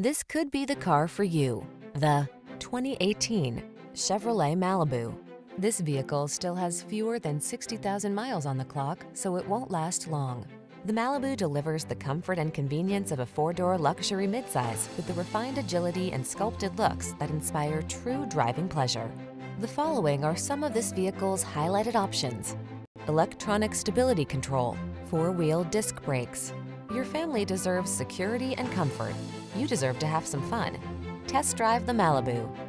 This could be the car for you. The 2018 Chevrolet Malibu. This vehicle still has fewer than 60,000 miles on the clock, so it won't last long. The Malibu delivers the comfort and convenience of a four-door luxury midsize with the refined agility and sculpted looks that inspire true driving pleasure. The following are some of this vehicle's highlighted options: electronic stability control, four-wheel disc brakes. Your family deserves security and comfort. You deserve to have some fun. Test drive the Malibu.